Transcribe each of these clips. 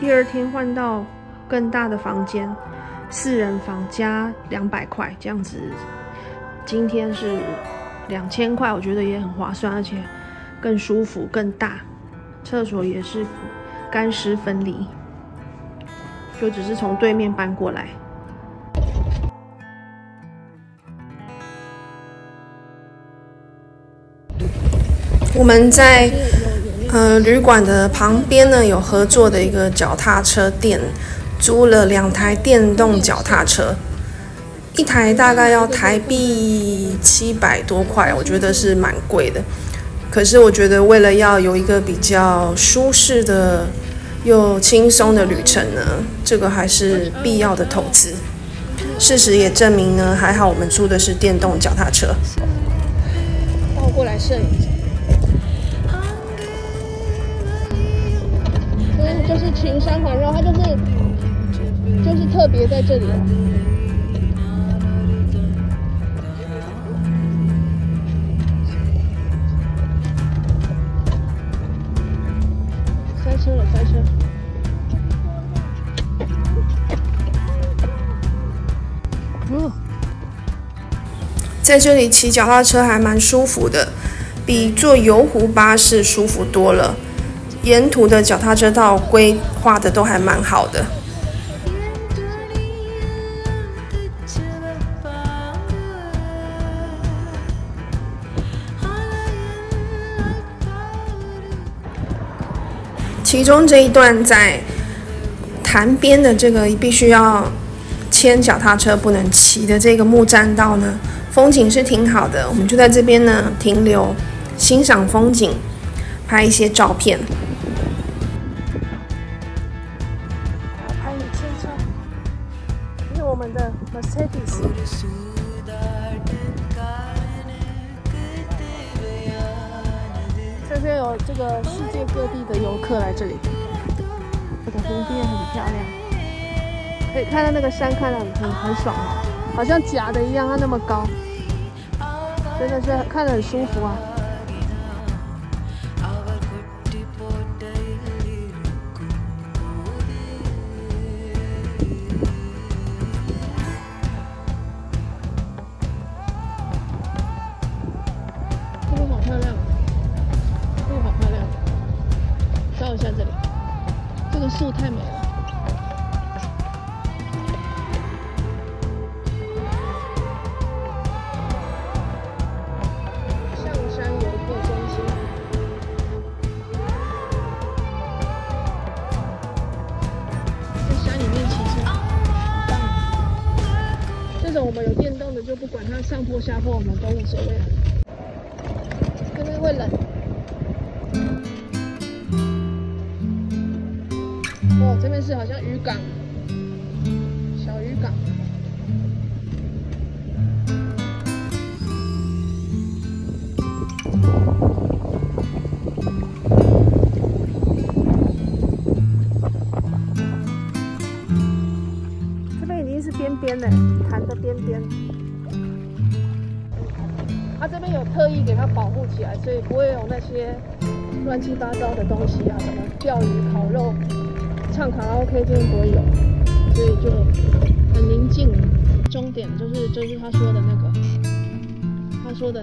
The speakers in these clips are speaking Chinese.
第二天换到更大的房间，4人房加200块这样子，今天是2000块，我觉得也很划算，而且更舒服、更大，厕所也是干湿分离，就只是从对面搬过来。 我们在旅馆的旁边呢，有合作的一个脚踏车店，租了2台电动脚踏车，一台大概要台币700多块，我觉得是蛮贵的。可是我觉得为了要有一个比较舒适的又轻松的旅程呢，这个还是必要的投资。事实也证明呢，还好我们租的是电动脚踏车。倒过来摄影。 就是群山环绕，它就是特别在这里。塞车了，塞车。在这里骑脚踏车还蛮舒服的，比坐游湖巴士舒服多了。 沿途的脚踏车道规划的都还蛮好的。其中这一段在潭边的这个必须要牵脚踏车不能骑的这个木栈道呢，风景是挺好的，我们就在这边呢停留，欣赏风景，拍一些照片。 我们的 Mercedes， 这边有这个世界各地的游客来这里。这个湖边很漂亮，可以看到那个山，看得很爽啊，好像假的一样，它那么高，真的是看得很舒服啊。 树太美了，上山游客中心。在山里面骑车，很棒。这种我们有电动的，就不管它上坡下坡，我们都无所谓了。这边会冷。 哦，这边是好像渔港，小渔港。这边已经是边边了，潭的边边。它这边有特意给它保护起来，所以不会有那些乱七八糟的东西啊，什么钓鱼、烤肉。 唱卡拉 OK 这边不会有，所以就很宁静。终点就是他说的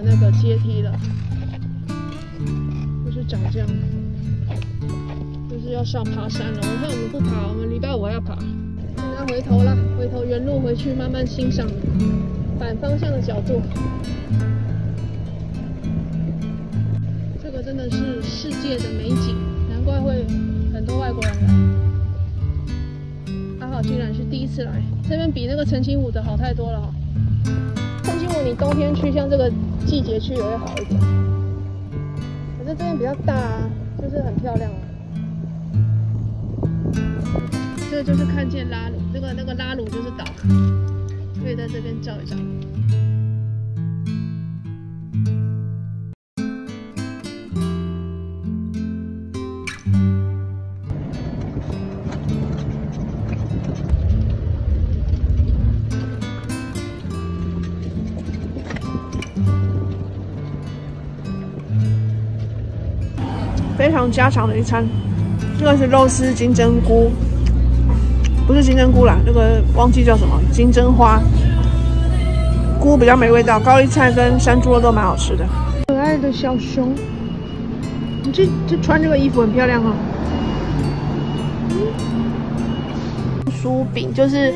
那个阶梯了，就是长这样，就是要上爬山了。我看我们不爬，我们礼拜五要爬。现在回头啦，回头原路回去，慢慢欣赏反方向的角度。这个真的是世界的美景，难怪会很多外国人来。 竟然是第一次来，这边比那个澄清湖的好太多了哦。澄清湖你冬天去，像这个季节去也会好一点。可是这边比较大啊，就是很漂亮啊。这个就是看见拉鲁，那个拉鲁就是岛，可以在这边照一照。 非常家常的一餐，这个是肉丝金针菇，不是金针菇啦，那个忘记叫什么，金针花。菇比较没味道，高丽菜跟山猪肉都蛮好吃的。可爱的小熊，你这穿这个衣服很漂亮哦。酥饼就是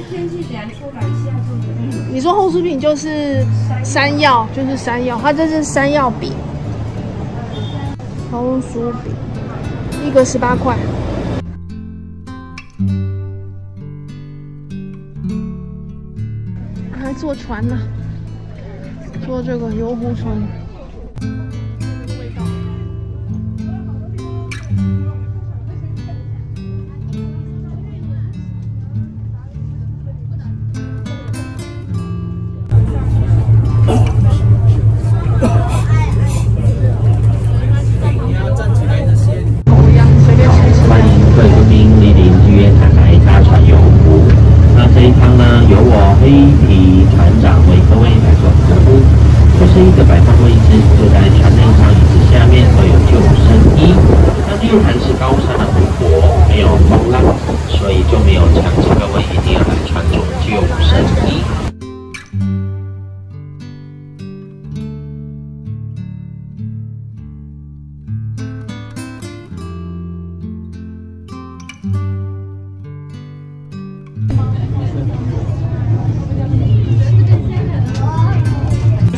你说红酥饼就是山药，它这是山药饼，红酥饼一个18块。还坐船呢，坐这个游湖船。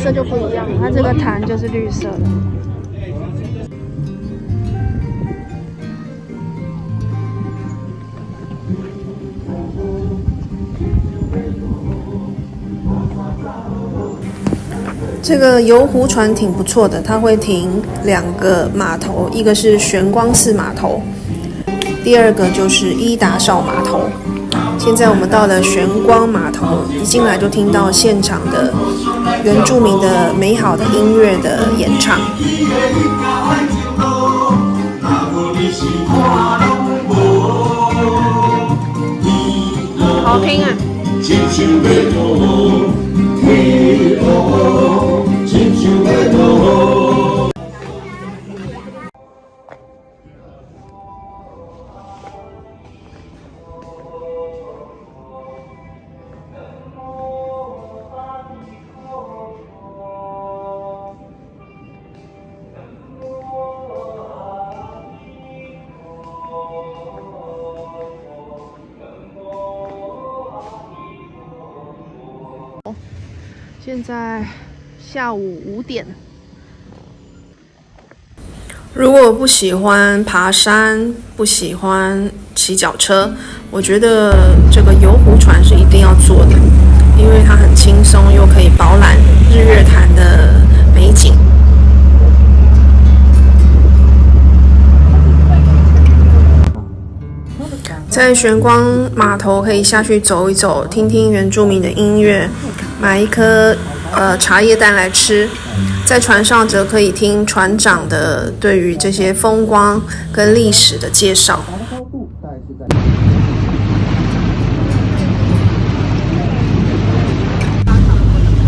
色就不一样，它这个坛就是绿色的。这个游湖船挺不错的，它会停2个码头，一个是玄光寺码头，第二个就是伊达邵码头。现在我们到了玄光码头，一进来就听到现场的原住民的美好的音乐的演唱。好听啊！现在下午5点。如果不喜欢爬山，不喜欢骑脚车，我觉得这个游湖船是一定要坐的，因为它很轻松，又可以饱览日月潭的美景。在玄光码头可以下去走一走，听听原住民的音乐。买一颗茶叶蛋来吃，在船上则可以听船长的对于这些风光跟历史的介绍。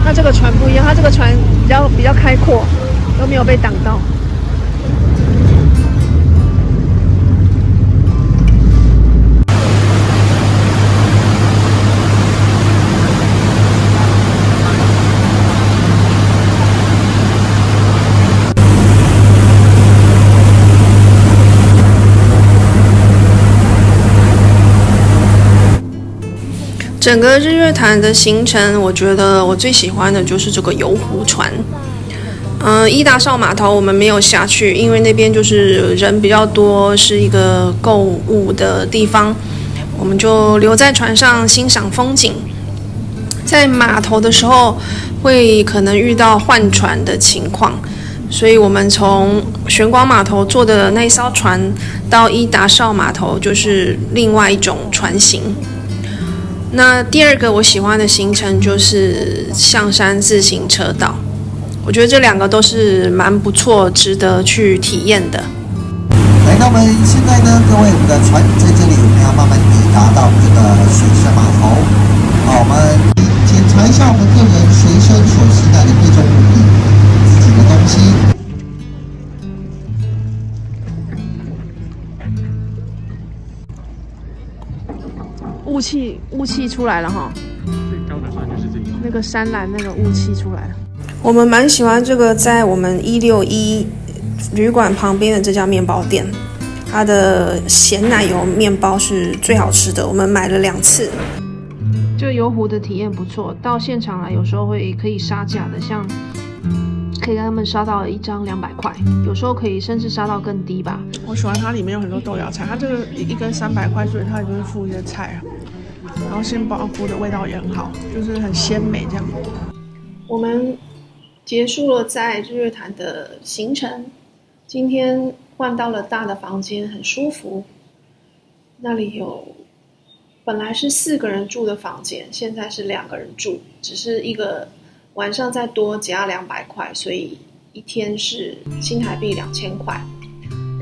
它这个船不一样，它这个船比较开阔，都没有被挡到。整个日月潭的行程，我觉得我最喜欢的就是这个游湖船。伊达邵码头我们没有下去，因为那边就是人比较多，是一个购物的地方，我们就留在船上欣赏风景。在码头的时候，会可能遇到换船的情况，所以我们从玄光码头坐的那一艘船到伊达邵码头，就是另外一种船型。那第二个我喜欢的行程就是象山自行车道，我觉得这2个都是蛮不错，值得去体验的。来，那我们现在呢，各位，我们的船在这里，我们要慢慢抵达到这个水社码头。好，我们检查一下我们个人随身所携带的各种物品，自己的东西。雾气出来了哈。最高的山就是这个，那个山岚那个雾气出来了。我们蛮喜欢这个，在我们161旅馆旁边的这家面包店，它的咸奶油面包是最好吃的，我们买了2次。这游湖的体验不错，到现场来有时候会可以杀价的，像可以跟他们杀到一张200块，有时候可以甚至杀到更低吧。我喜欢它里面有很多豆芽菜，它这个一根300块，所以它里面附一些菜，然后杏鲍菇的味道也很好，就是很鲜美这样。我们结束了在日月潭的行程，今天换到了大的房间，很舒服。那里有本来是4个人住的房间，现在是2个人住，只是一个晚上再多加200块，所以一天是新台币2000块。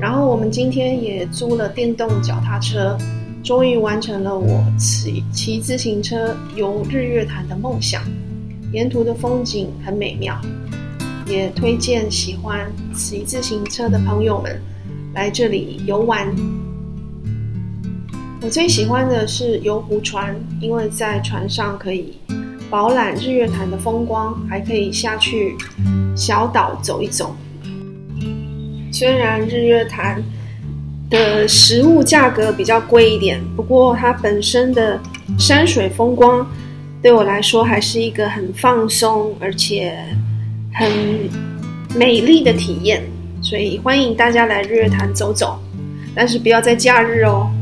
然后我们今天也租了电动脚踏车，终于完成了我骑自行车游日月潭的梦想。沿途的风景很美妙，也推荐喜欢骑自行车的朋友们来这里游玩。我最喜欢的是游湖船，因为在船上可以饱览日月潭的风光，还可以下去小岛走一走。虽然日月潭的食物价格比较贵一点，不过它本身的山水风光对我来说还是一个很放松而且很美丽的体验，所以欢迎大家来日月潭走走，但是不要在假日哦。